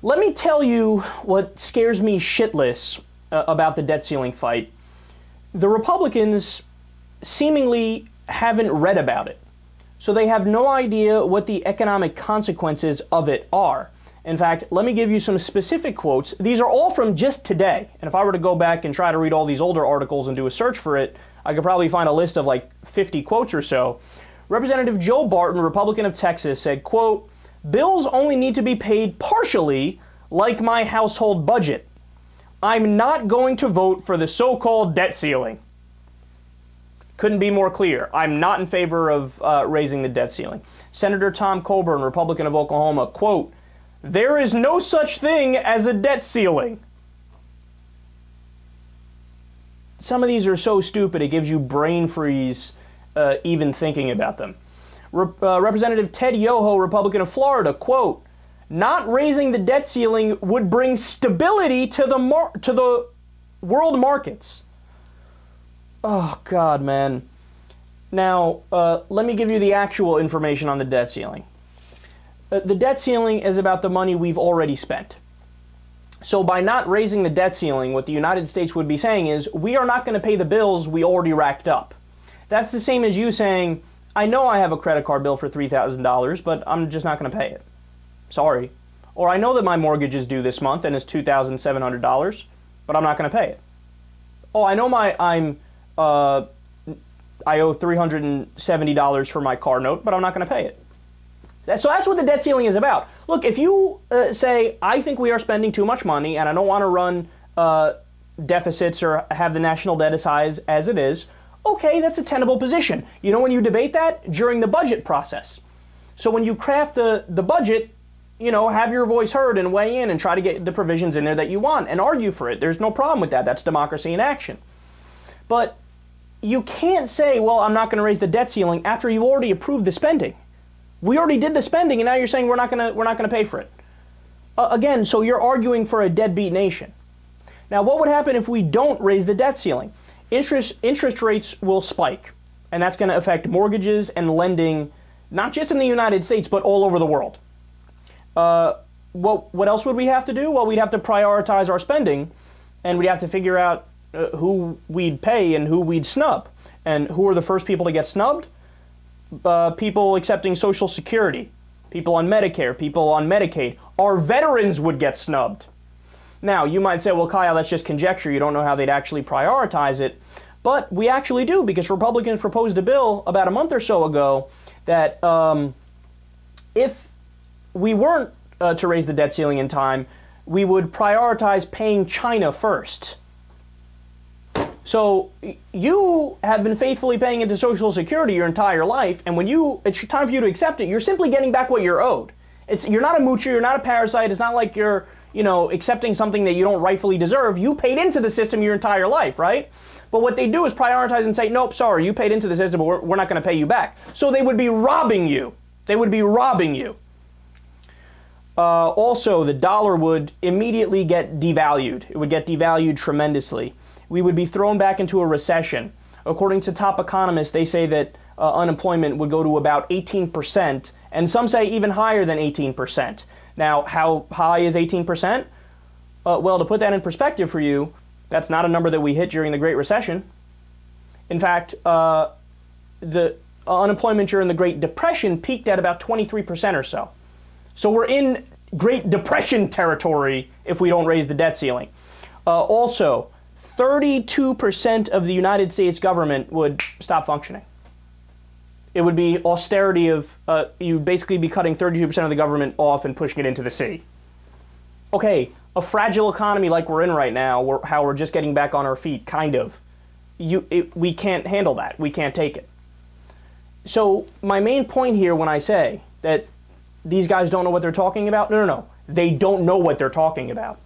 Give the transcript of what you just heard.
Let me tell you what scares me shitless about the debt ceiling fight. The Republicans seemingly haven't read about it, so they have no idea what the economic consequences of it are. In fact, let me give you some specific quotes. These are all from just today, and if I were to go back and try to read all these older articles and do a search for it, I could probably find a list of like 50 quotes or so. Representative Joe Barton, Republican of Texas, said, quote, "Bills only need to be paid partially, like my household budget. I'm not going to vote for the so-called debt ceiling." Couldn't be more clear. I'm not in favor of raising the debt ceiling. Senator Tom Coburn, Republican of Oklahoma, quote, "There is no such thing as a debt ceiling." Some of these are so stupid it gives you brain freeze even thinking about them. Representative Ted Yoho, Republican of Florida, quote, "Not raising the debt ceiling would bring stability to the world markets." Oh, God, man. Now, let me give you the actual information on the debt ceiling. The debt ceiling is about the money we've already spent. So by not raising the debt ceiling, what the United States would be saying is, we are not going to pay the bills we already racked up. That's the same as you saying, I know I have a credit card bill for $3,000, but I'm just not going to pay it. Sorry. Or I know that my mortgage is due this month and it's $2,700, but I'm not going to pay it. Oh, I know I owe $370 for my car note, but I'm not going to pay it. So that's what the debt ceiling is about. Look, if you say, I think we are spending too much money and I don't want to run deficits or have the national debt as high as it is, okay, that's a tenable position. You know when you debate that? During the budget process. So when you craft the budget, you know, have your voice heard and weigh in and try to get the provisions in there that you want and argue for it. There's no problem with that. That's democracy in action. But you can't say, well, I'm not going to raise the debt ceiling after you already approved the spending. We already did the spending, and now you're saying we're not going to pay for it. Again, so you're arguing for a deadbeat nation. Now, what would happen if we don't raise the debt ceiling? Interest rates will spike, and that's going to affect mortgages and lending, not just in the United States, but all over the world. What else would we have to do? Well, we'd have to prioritize our spending, and we'd have to figure out who we'd pay and who we'd snub. And who are the first people to get snubbed? People accepting Social Security, people on Medicare, people on Medicaid. Our veterans would get snubbed. Now, you might say, well, Kyle, that's just conjecture. You don't know how they'd actually prioritize it. But we actually do, because Republicans proposed a bill about a month or so ago that if we weren't to raise the debt ceiling in time, we would prioritize paying China first. So you have been faithfully paying into Social Security your entire life, and when it's time for you to accept it, you're simply getting back what you're owed. You're not a moocher, you're not a parasite, it's not like you're accepting something that you don't rightfully deserve. You paid into the system your entire life, right? But what they do is prioritize and say, nope, sorry, you paid into the system, but we're not going to pay you back. So they would be robbing you. They would be robbing you. Also, the dollar would immediately get devalued. It would get devalued tremendously. We would be thrown back into a recession. According to top economists, they say that unemployment would go to about 18%, and some say even higher than 18%. Now, how high is 18%? Well, to put that in perspective for you, that's not a number that we hit during the Great Recession. In fact, the unemployment during the Great Depression peaked at about 23% or so. So we're in Great Depression territory if we don't raise the debt ceiling. Also, 32% of the United States government would stop functioning. It would be austerity of, you'd basically be cutting 32% of the government off and pushing it into the sea. Okay, a fragile economy like we're in right now, how we're just getting back on our feet, kind of. We can't handle that. We can't take it. So my main point here when I say that these guys don't know what they're talking about, no, they don't know what they're talking about.